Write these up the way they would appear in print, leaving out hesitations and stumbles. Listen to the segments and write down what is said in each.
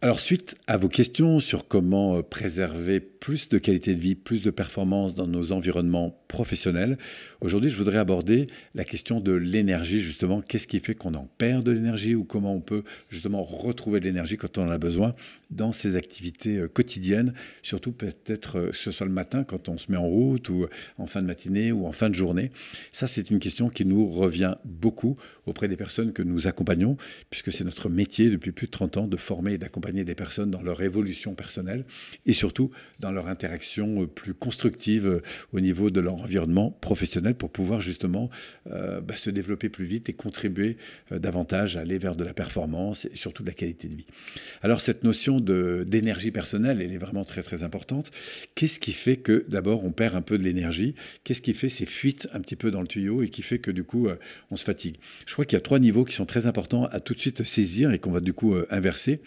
Alors, suite à vos questions sur comment préserver plus de qualité de vie, plus de performance dans nos environnements professionnels, aujourd'hui, je voudrais aborder la question de l'énergie, justement. Qu'est-ce qui fait qu'on en perd de l'énergie ou comment on peut justement retrouver de l'énergie quand on en a besoin dans ses activités quotidiennes, surtout peut-être que ce soit le matin quand on se met en route ou en fin de matinée ou en fin de journée. Ça, c'est une question qui nous revient beaucoup auprès des personnes que nous accompagnons, puisque c'est notre métier depuis plus de 30 ans de former et d'accompagner des personnes dans leur évolution personnelle et surtout dans leur interaction plus constructive au niveau de leur environnement professionnel pour pouvoir justement se développer plus vite et contribuer davantage à aller vers de la performance et surtout de la qualité de vie. Alors cette notion d'énergie personnelle, elle est vraiment très très importante. Qu'est-ce qui fait que d'abord on perd un peu de l'énergie? Qu'est-ce qui fait ces fuites un petit peu dans le tuyau et qui fait que du coup on se fatigue? Je crois qu'il y a trois niveaux qui sont très importants à tout de suite saisir et qu'on va du coup inverser.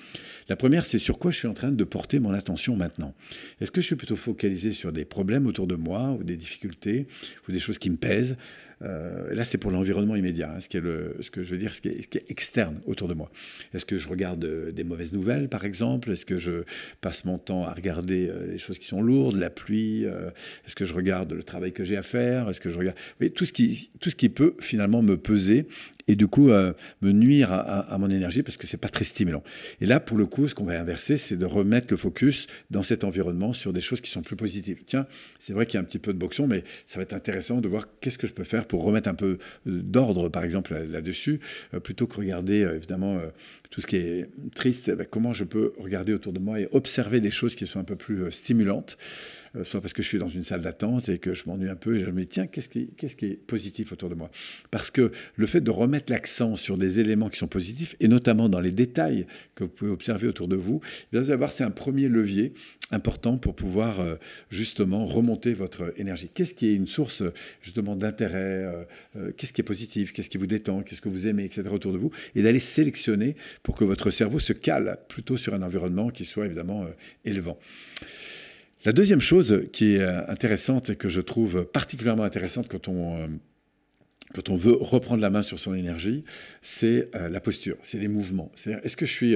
La première, c'est sur quoi je suis en train de porter mon attention maintenant. Est-ce que je suis plutôt focalisé sur des problèmes autour de moi ou des difficultés ou des choses qui me pèsent? Là, c'est pour l'environnement immédiat, hein, ce qui est externe autour de moi. Est-ce que je regarde des mauvaises nouvelles, par exemple? Est-ce que je passe mon temps à regarder les choses qui sont lourdes, la pluie? Est-ce que je regarde le travail que j'ai à faire? Est-ce que je regarde tout ce qui peut finalement me peser et du coup me nuire à mon énergie parce que c'est pas très stimulant. Et là, pour le coup, ce qu'on va inverser, c'est de remettre le focus dans cet environnement sur des choses qui sont plus positives. Tiens, c'est vrai qu'il y a un petit peu de boxon, mais ça va être intéressant de voir qu'est-ce que je peux faire pour remettre un peu d'ordre, par exemple, là-dessus, plutôt que regarder, évidemment, tout ce qui est triste, comment je peux regarder autour de moi et observer des choses qui sont un peu plus stimulantes, soit parce que je suis dans une salle d'attente et que je m'ennuie un peu et je me dis, tiens, qu'est-ce qui est positif autour de moi? Parce que le fait de remettre l'accent sur des éléments qui sont positifs, et notamment dans les détails que vous pouvez observer autour de vous, vous allez voir, c'est un premier levier important pour pouvoir justement remonter votre énergie. Qu'est-ce qui est une source justement d'intérêt? Qu'est-ce qui est positif? Qu'est-ce qui vous détend? Qu'est-ce que vous aimez, etc. autour de vous? Et d'aller sélectionner pour que votre cerveau se cale plutôt sur un environnement qui soit évidemment élevant. La deuxième chose qui est intéressante et que je trouve particulièrement intéressante quand on veut reprendre la main sur son énergie, c'est la posture, c'est les mouvements. C'est-à-dire, est-ce que je suis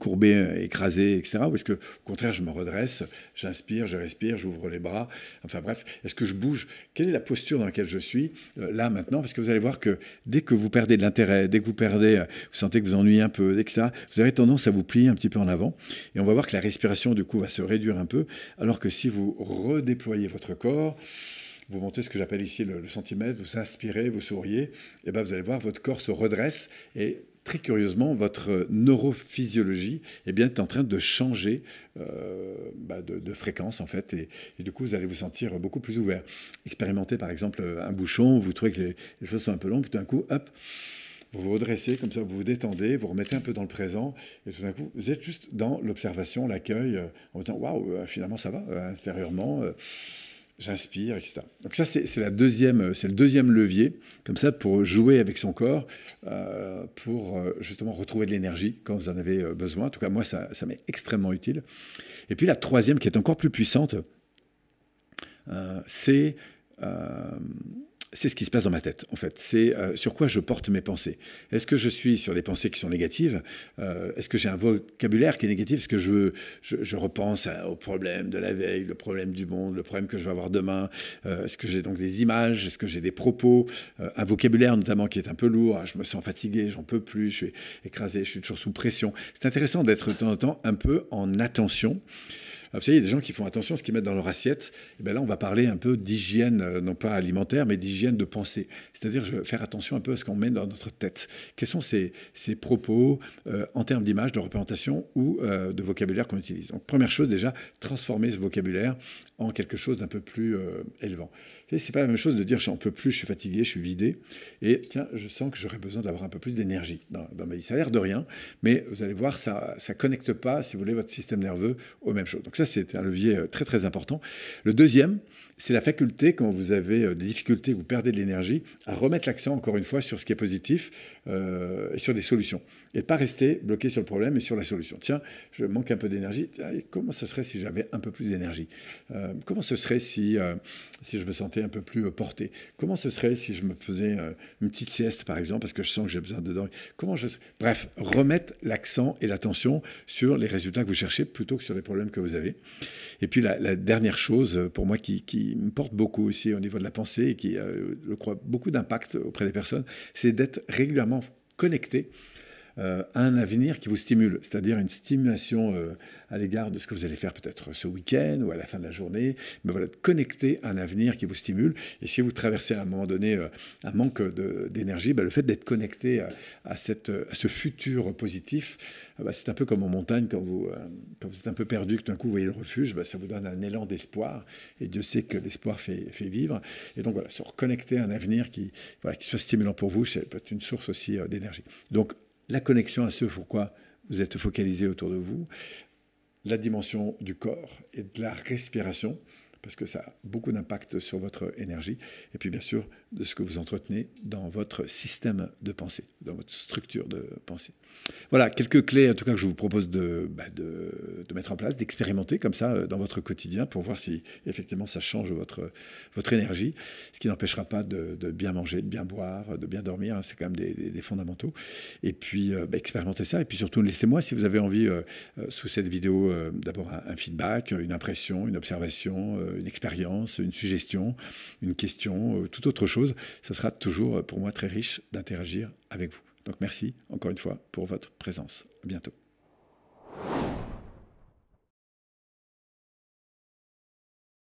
courbé, écrasé, etc. Ou est-ce que, au contraire, je me redresse, j'inspire, je respire, j'ouvre les bras. Enfin bref, est-ce que je bouge? Quelle est la posture dans laquelle je suis là, maintenant? Parce que vous allez voir que dès que vous perdez de l'intérêt, dès que vous perdez, vous sentez que vous ennuyez un peu, dès que ça, vous avez tendance à vous plier un petit peu en avant. Et on va voir que la respiration, du coup, va se réduire un peu. Alors que si vous redéployez votre corps, vous montez ce que j'appelle ici le centimètre, vous inspirez, vous souriez, et bien vous allez voir, votre corps se redresse et très curieusement, votre neurophysiologie est en train de changer de fréquence, en fait. Et du coup, vous allez vous sentir beaucoup plus ouvert. Expérimentez, par exemple, un bouchon, vous trouvez que les choses sont un peu longues, puis tout d'un coup, hop, vous vous redressez, comme ça, vous vous détendez, vous remettez un peu dans le présent, et tout d'un coup, vous êtes juste dans l'observation, l'accueil, en vous disant « Waouh, finalement, ça va, intérieurement. J'inspire, etc. » Donc ça, c'est le deuxième levier, comme ça, pour jouer avec son corps, pour justement retrouver de l'énergie quand vous en avez besoin. En tout cas, moi, ça m'est extrêmement utile. Et puis la troisième, qui est encore plus puissante, c'est ce qui se passe dans ma tête, en fait. C'est sur quoi je porte mes pensées. Est-ce que je suis sur des pensées qui sont négatives? Est-ce que j'ai un vocabulaire qui est négatif? Est-ce que je repense au problème de la veille, le problème du monde, le problème que je vais avoir demain? Est-ce que j'ai donc des images? Est-ce que j'ai des propos? Un vocabulaire notamment qui est un peu lourd. Je me sens fatigué, j'en peux plus, je suis écrasé, je suis toujours sous pression. C'est intéressant d'être de temps en temps un peu en attention. Vous savez, il y a des gens qui font attention à ce qu'ils mettent dans leur assiette. Et bien là, on va parler un peu d'hygiène, non pas alimentaire, mais d'hygiène de pensée. C'est-à-dire faire attention un peu à ce qu'on met dans notre tête. Quels sont ces propos en termes d'image, de représentation ou de vocabulaire qu'on utilise? Donc, première chose, déjà, transformer ce vocabulaire en quelque chose d'un peu plus élevant. Vous savez, c'est pas la même chose de dire « j'en peux plus, je suis fatigué, je suis vidé » et « tiens, je sens que j'aurais besoin d'avoir un peu plus d'énergie ». Dans ma vie, ça a l'air de rien, mais vous allez voir, ça ne connecte pas, si vous voulez, votre système nerveux aux mêmes choses. Donc ça, ça, c'est un levier très, très important. Le deuxième, c'est la faculté, quand vous avez des difficultés, vous perdez de l'énergie, à remettre l'accent, encore une fois, sur ce qui est positif et sur des solutions. Et pas rester bloqué sur le problème et sur la solution. Tiens, je manque un peu d'énergie. Comment ce serait si j'avais un peu plus d'énergie ? Comment ce serait si je me sentais un peu plus porté ? Comment ce serait si je me faisais une petite sieste, par exemple, parce que je sens que j'ai besoin de dormir ? Bref, remettre l'accent et l'attention sur les résultats que vous cherchez plutôt que sur les problèmes que vous avez. Et puis, la dernière chose, pour moi, qui me porte beaucoup aussi au niveau de la pensée et qui, je crois, beaucoup d'impact auprès des personnes, c'est d'être régulièrement connecté à un avenir qui vous stimule, c'est-à-dire une stimulation à l'égard de ce que vous allez faire peut-être ce week-end ou à la fin de la journée, mais voilà, connecter à un avenir qui vous stimule. Et si vous traversez à un moment donné un manque d'énergie, le fait d'être connecté à ce futur positif, c'est un peu comme en montagne, quand vous êtes un peu perdu, que d'un coup vous voyez le refuge, ça vous donne un élan d'espoir, et Dieu sait que l'espoir fait vivre. Et donc voilà, se reconnecter à un avenir qui soit stimulant pour vous, c'est peut-être une source aussi d'énergie. Donc la connexion à ce pourquoi vous êtes focalisé autour de vous, la dimension du corps et de la respiration, parce que ça a beaucoup d'impact sur votre énergie, et puis bien sûr de ce que vous entretenez dans votre système de pensée, dans votre structure de pensée. Voilà, quelques clés en tout cas que je vous propose de mettre en place, d'expérimenter comme ça dans votre quotidien pour voir si effectivement ça change votre énergie, ce qui n'empêchera pas de bien manger, de bien boire, de bien dormir, c'est quand même des fondamentaux. Et puis expérimenter ça, et puis surtout laissez-moi si vous avez envie sous cette vidéo d'abord un feedback, une impression, une observation, une expérience, une suggestion, une question, toute autre chose, ça sera toujours pour moi très riche d'interagir avec vous. Donc merci encore une fois pour votre présence. À bientôt.